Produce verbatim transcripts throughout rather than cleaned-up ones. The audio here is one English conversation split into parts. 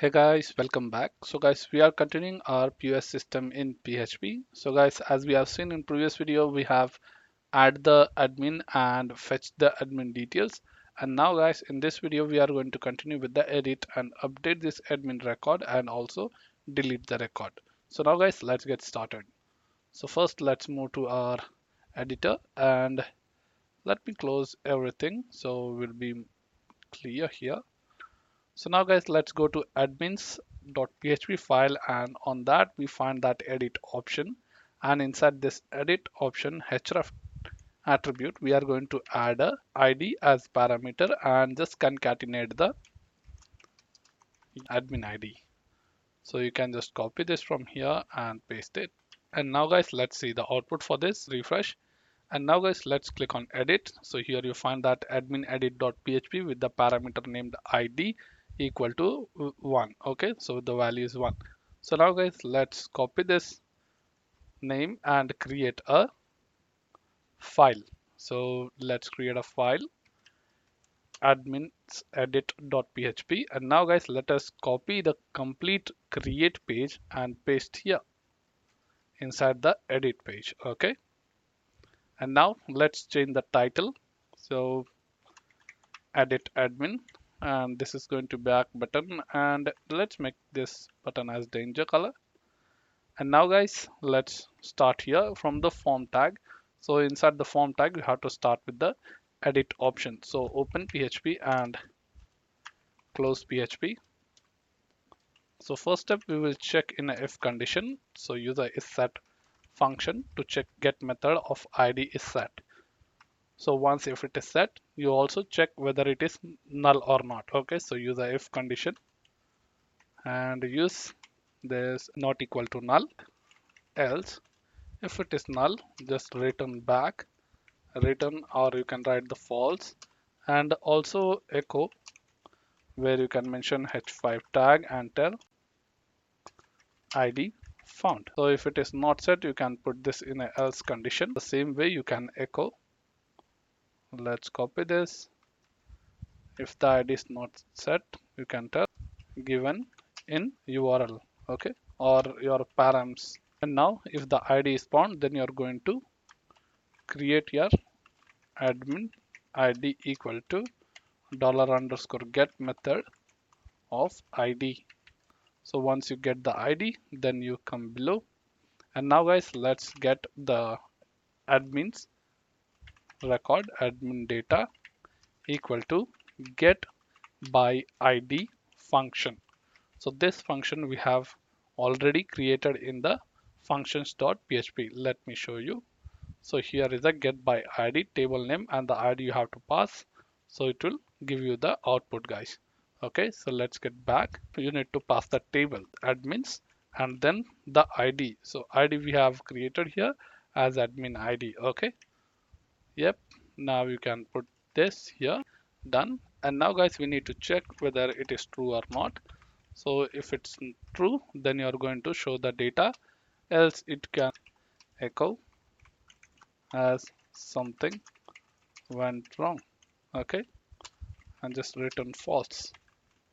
Hey guys, welcome back. So guys, we are continuing our P O S system in P H P. So guys, as we have seen in previous video, we have add the admin and fetch the admin details. And now guys, in this video, we are going to continue with the edit and update this admin record and also delete the record. So now guys, let's get started. So first, let's move to our editor and let me close everything. So we'll be clear here. So now guys, let's go to admins.php file, and on that we find that edit option, and inside this edit option href attribute we are going to add a I D as parameter and just concatenate the admin I D. So you can just copy this from here and paste it. And now guys, let's see the output for this. Refresh. And now guys, let's click on edit. So here you find that admin edit.php with the parameter named I D equal to one. Okay, so the value is one. So now guys, let's copy this name and create a file. So let's create a file, admins edit.php. And now guys, let us copy the complete create page and paste here inside the edit page. Okay. And now let's change the title. So edit admin, and this is going to be back button, and let's make this button as danger color. And now guys, let's start here from the form tag. So inside the form tag, you have to start with the edit option. So open P H P and close P H P. So first up, we will check in a if condition. So user is set function to check get method of I D is set. So once if it is set, you also check whether it is null or not. Okay, so use the if condition and use this not equal to null, else if it is null, just return back, return, or you can write the false, and also echo where you can mention H five tag and tell I D found. So if it is not set, you can put this in a else condition. The same way you can echo. Let's copy this. If the I D is not set, you can tell given in U R L, okay, or your params. And now if the I D is found, then you're going to create your admin I D equal to dollar underscore get method of I D. So once you get the I D, then you come below. And now guys, let's get the admins record admin data equal to get by I D function. So this function we have already created in the functions.php. Let me show you. So here is a get by I D table name and the I D you have to pass. So it will give you the output guys. Okay, so let's get back. You need to pass the table admins and then the I D. So I D we have created here as admin I D. Okay. Yep. Now you can put this here. Done. And now guys, we need to check whether it is true or not. So if it's true, then you are going to show the data. Else it can echo as something went wrong. Okay. And just return false.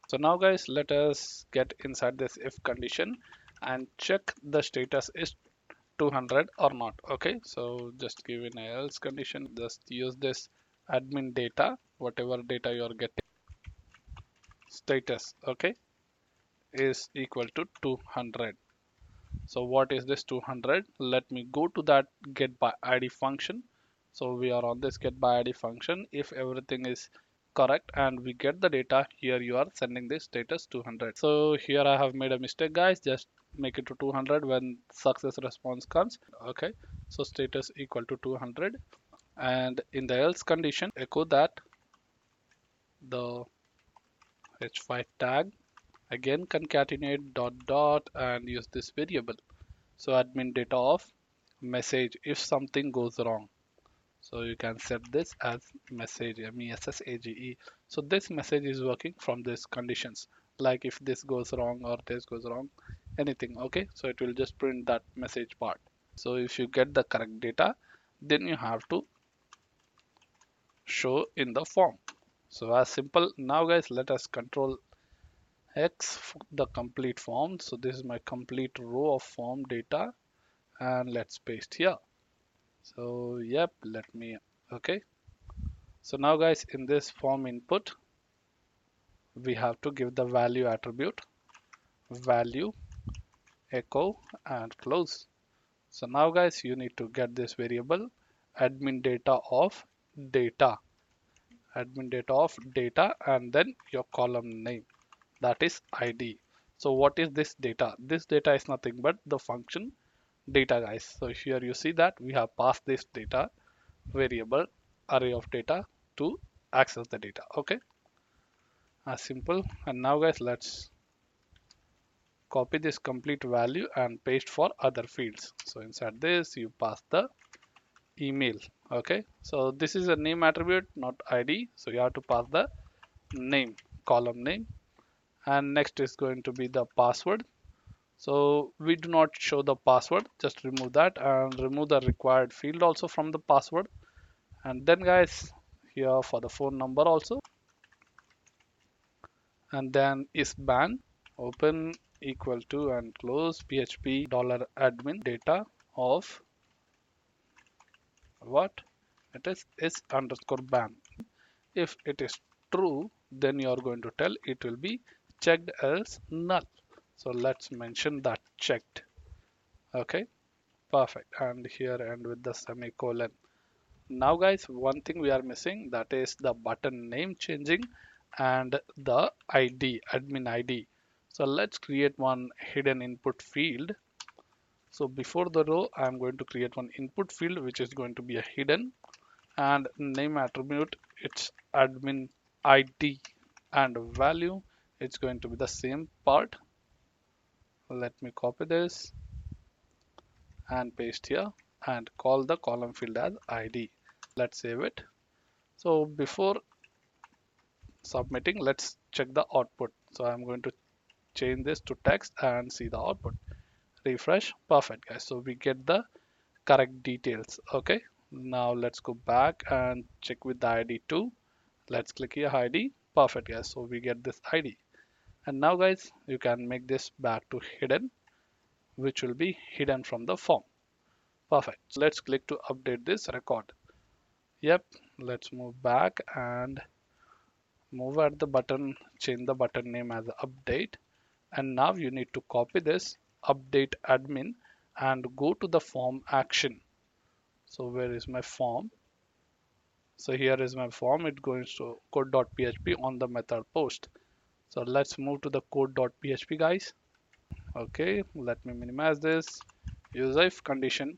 So now guys, let us get inside this if condition and check the status is two hundred or not. Okay, so just give an else condition, just use this admin data, whatever data you are getting, status, okay, is equal to two hundred. So what is this two hundred? Let me go to that get by I D function. So we are on this get by I D function. If everything is correct and we get the data, here you are sending this status two hundred. So here I have made a mistake guys, just make it to two hundred when success response comes. Okay, so status equal to two hundred, and in the else condition echo that the H five tag, again concatenate dot dot and use this variable. So admin data of message if something goes wrong. So you can set this as message, M E S S A G E. So this message is working from these conditions. Like if this goes wrong or this goes wrong, anything, okay? So it will just print that message part. So if you get the correct data, then you have to show in the form. So as simple. Now guys, let us control X the complete form. So this is my complete row of form data, and let's paste here. So yep, let me okay. So now guys, in this form input, we have to give the value attribute, value, echo, and close. So now guys, you need to get this variable admin data of data, admin data of data, and then your column name, that is I D. So what is this data? This data is nothing but the function data guys. So here you see that we have passed this data variable array of data to access the data. Okay, as simple. And now guys, let's copy this complete value and paste for other fields. So inside this you pass the email. Okay, so this is a name attribute, not I D, so you have to pass the name, column name, and next is going to be the password. So we do not show the password, just remove that and remove the required field also from the password. And then guys, here for the phone number also, and then isBan, open equal to and close P H P dollar admin data of what it is is underscore ban. If it is true, then you are going to tell it will be checked, else null. So let's mention that checked. Okay, perfect. And here end with the semicolon. Now guys, one thing we are missing, that is the button name changing and the I D, admin I D. So let's create one hidden input field. So before the row, I'm going to create one input field which is going to be a hidden, and name attribute, it's admin I D, and value, it's going to be the same part. Let me copy this and paste here, and call the column field as I D. Let's save it. So before submitting, let's check the output. So I'm going to change this to text and see the output. Refresh. Perfect guys, so we get the correct details. Okay, now let's go back and check with the I D too. Let's click here, I D. Perfect guys, so we get this I D. And now guys, you can make this back to hidden, which will be hidden from the form. Perfect. So let's click to update this record. Yep, let's move back and move at the button, change the button name as update. And now you need to copy this update admin and go to the form action. So where is my form? So here is my form. It goes to code.php on the method post. So let's move to the code.php guys. Okay, let me minimize this. Use if condition,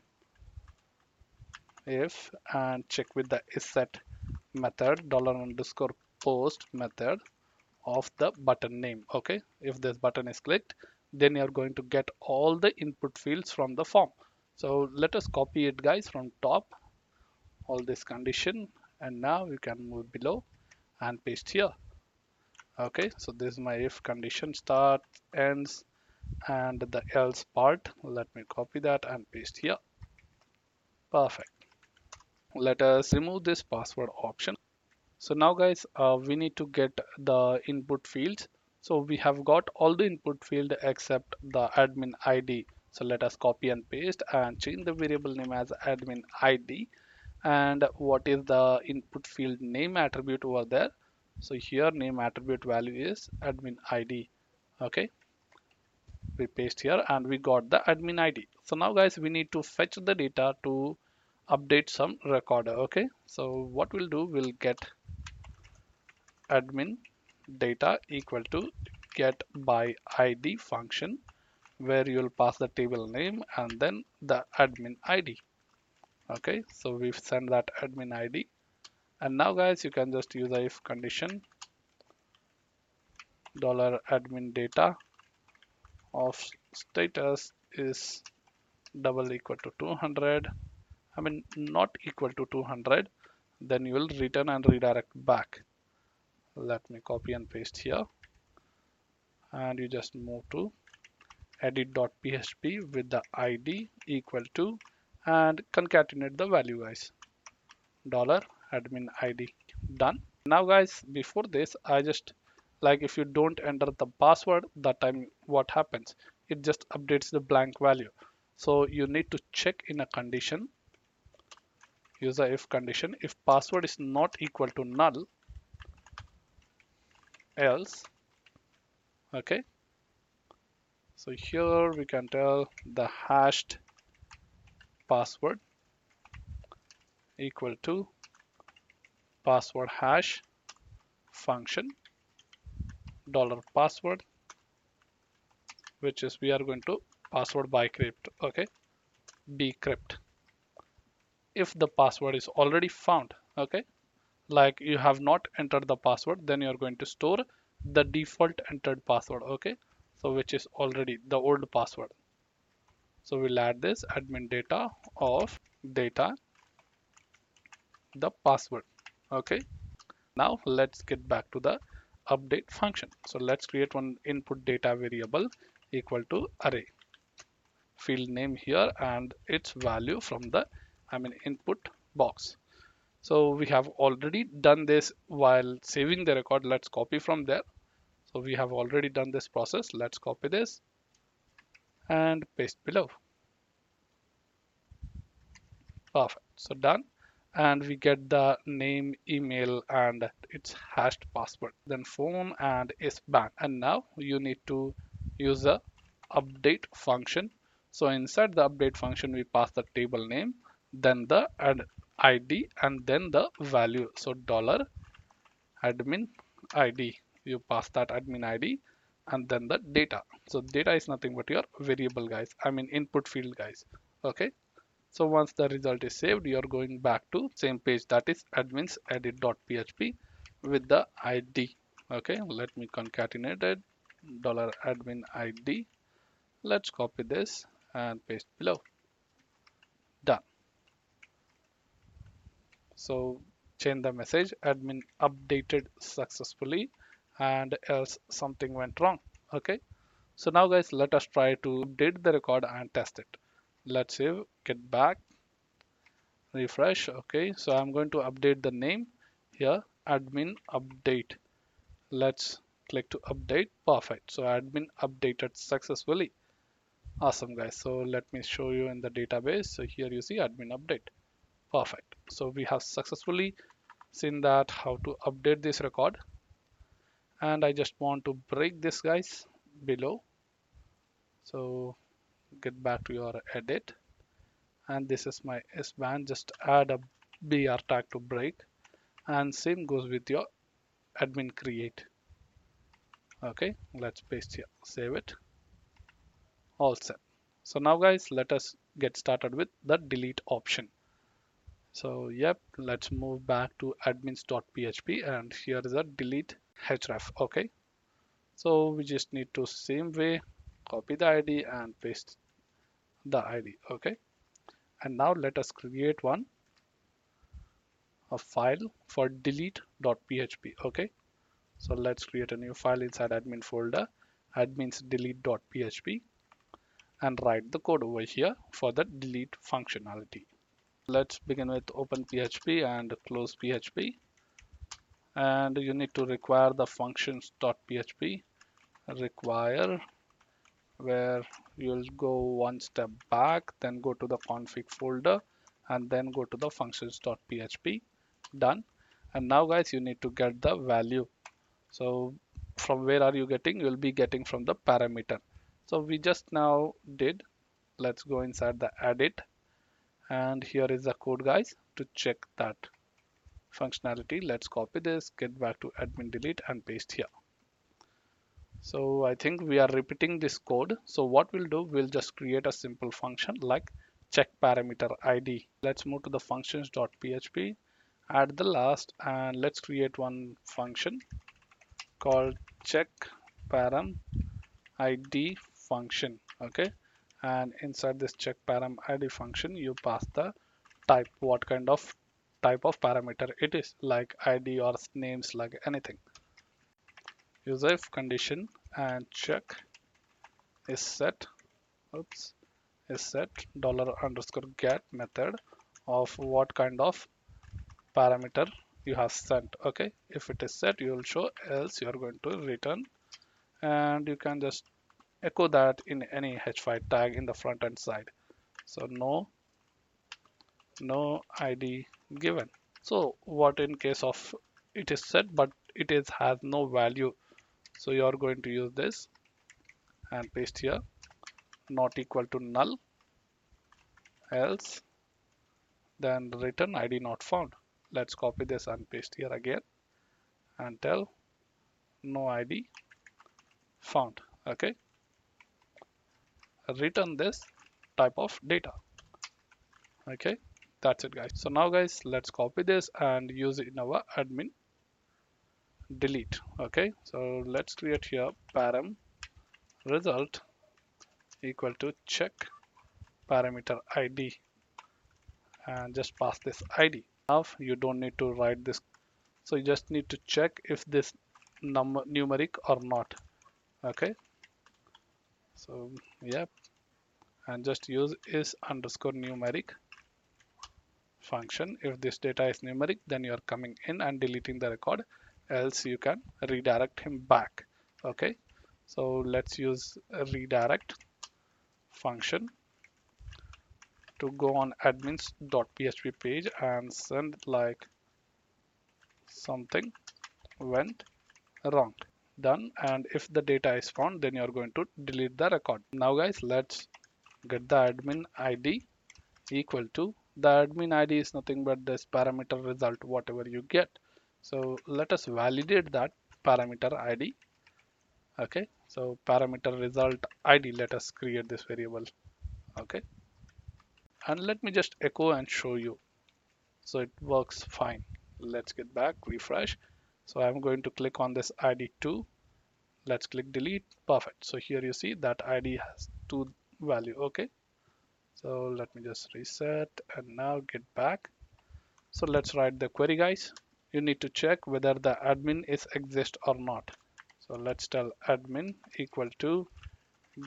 if, and check with the isSet method dollar underscore post method of the button name. Okay, if this button is clicked, then you're going to get all the input fields from the form. So let us copy it guys from top, all this condition, and now you can move below and paste here. Okay, so this is my if condition, start, ends, and the else part. Let me copy that and paste here. Perfect. Let us remove this password option. So now guys, uh, we need to get the input fields. So we have got all the input field except the admin I D. So let us copy and paste and change the variable name as admin I D. And what is the input field name attribute over there? So here name attribute value is admin I D. Okay, we paste here and we got the admin I D. So now guys, we need to fetch the data to update some recorder. Okay, so what we'll do, we'll get admin data equal to get by I D function, where you'll pass the table name and then the admin I D. Okay, so we've sent that admin I D. And now guys, you can just use the if condition dollar admin data of status is double equal to two hundred, I mean not equal to two hundred, then you will return and redirect back. Let me copy and paste here, and you just move to edit.php with the I D equal to, and concatenate the value guys, dollar admin I D. Done. Now guys, before this I just like if you don't enter the password, that time what happens? It just updates the blank value. So you need to check in a condition, user if condition, if password is not equal to null, else. Okay, so here we can tell the hashed password equal to password hash function dollar password, which is we are going to password by crypt. Okay, bcrypt if the password is already found. Okay, like you have not entered the password, then you are going to store the default entered password. Okay, so which is already the old password. So we'll add this admin data of data the password. Okay, now let's get back to the update function. So let's create one input data variable equal to array, field name here, and its value from the I mean input box. So we have already done this while saving the record. Let's copy from there. So we have already done this process. Let's copy this and paste below. Perfect. So done. And we get the name, email, and its hashed password, then phone and S B A N. And now you need to use the update function. So inside the update function, we pass the table name, then the I D, and then the value. So dollar admin I D, you pass that admin I D, and then the data. So data is nothing but your variable guys, I mean input field guys. Okay, so once the result is saved, you are going back to same page, that is admins edit.php with the I D. Okay, let me concatenate it, dollar admin I D. Let's copy this and paste below. Done. So change the message, admin updated successfully, and else something went wrong. Okay, so now guys, let us try to update the record and test it. Let's save, get back, refresh. Okay, so I'm going to update the name here, admin update. Let's click to update. Perfect. So admin updated successfully. Awesome guys. So let me show you in the database. So here you see admin update. Perfect. So we have successfully seen that how to update this record, and I just want to break this guys below. So get back to your edit, and this is my S B A N. Just add a B R tag to break, and same goes with your admin create. Okay, let's paste here, save it, all set. So now guys, let us get started with the delete option. So yep, let's move back to admins.php, and here is a delete href. Okay, so we just need to same way copy the I D and paste the I D. Okay, and now let us create one a file for delete.php. okay, so let's create a new file inside admin folder, admins delete.php, and write the code over here for the delete functionality. Let's begin with open P H P and close P H P, and you need to require the functions.php require, where you'll go one step back, then go to the config folder, and then go to the functions.php. Done. And now guys, you need to get the value. So from where are you getting? You'll be getting from the parameter. So we just now did. Let's go inside the edit, and here is the code guys to check that functionality. Let's copy this, get back to admin delete, and paste here. So I think we are repeating this code. So what we'll do, we'll just create a simple function like check parameter I D. Let's move to the functions.php, add the last, and let's create one function called check param I D function. Okay, and inside this check param I D function, you pass the type, what kind of type of parameter it is, like I D or names, like anything. Use if condition and check is set, oops, is set dollar underscore get method of what kind of parameter you have sent. Okay, if it is set you will show, else you are going to return. And you can just echo that in any H five tag in the front end side. So no no I D given. So what in case of it is set but it is has no value, so you are going to use this and paste here not equal to null, else then return I D not found. Let's copy this and paste here again and tell no I D found. Okay, return this type of data. Okay, that's it guys. So now guys, let's copy this and use it in our admin delete. Okay, so let's create here param result equal to check parameter I D and just pass this I D. Now you don't need to write this, so you just need to check if this number numeric or not. Okay, so yep, and just use is underscore numeric function. If this data is numeric, then you are coming in and deleting the record, else you can redirect him back. Okay, so let's use a redirect function to go on admins.php page and send like something went wrong. Done. And if the data is found, then you're going to delete the record. Now guys, let's get the admin I D equal to, the admin I D is nothing but this parameter result whatever you get. So let us validate that parameter I D. Okay, so parameter result I D, let us create this variable. Okay, and let me just echo and show you. So it works fine. Let's get back, refresh. So I'm going to click on this I D two. Let's click delete. Perfect. So here you see that I D has two value. Okay, so let me just reset and now get back. So let's write the query guys. You need to check whether the admin is exist or not. So let's tell admin equal to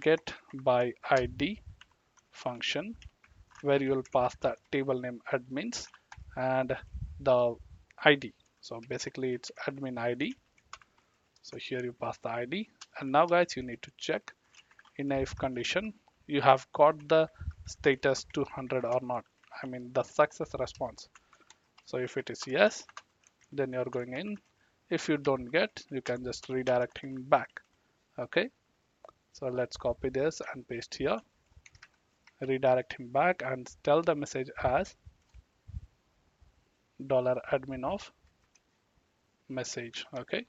get by I D function, where you will pass the table name admins and the I D. So basically it's admin I D. So here you pass the I D. And now guys, you need to check in if condition you have got the status two hundred or not. I mean the success response. So if it is yes, then you're going in. If you don't get, you can just redirect him back. Okay, so let's copy this and paste here. Redirect him back and tell the message as dollar admin of message. Okay,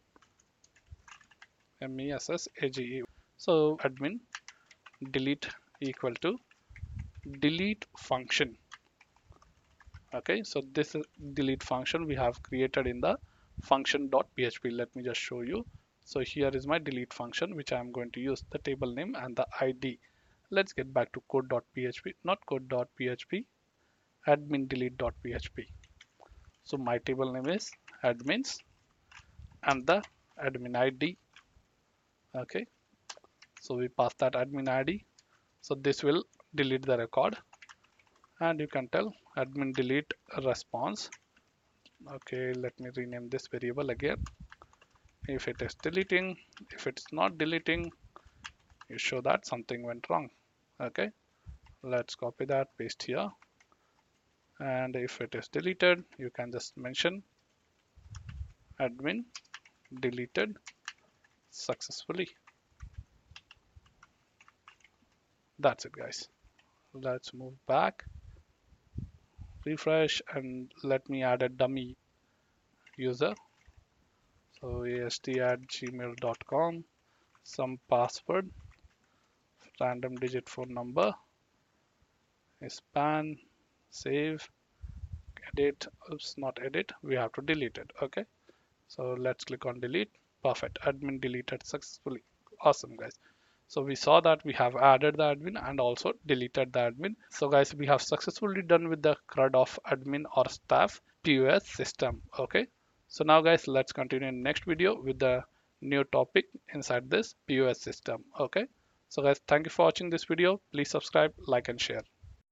M E S S A G E. So admin delete equal to delete function. Okay, so this is delete function we have created in the function.php. Let me just show you. So here is my delete function which I am going to use, the table name and the I D. Let's get back to code.php, not code.php, admin delete.php. So my table name is admins and the admin I D. Okay, so we pass that admin I D. So this will delete the record and you can tell admin delete response. Okay, let me rename this variable again. If it is deleting, if it's not deleting, you show that something went wrong. Okay, let's copy that, paste here. And if it is deleted, you can just mention admin deleted successfully. That's it guys. Let's move back, refresh, and let me add a dummy user. So A S T at gmail dot com, some password, random digit phone number, span, save, edit. Oops, not edit, we have to delete it. Okay, so let's click on delete. Perfect, admin deleted successfully. Awesome guys. So we saw that we have added the admin and also deleted the admin. So guys, we have successfully done with the C R U D of admin or staff P O S system. Okay, so now guys, let's continue in next video with the new topic inside this P O S system. Okay, so guys, thank you for watching this video. Please subscribe, like and share.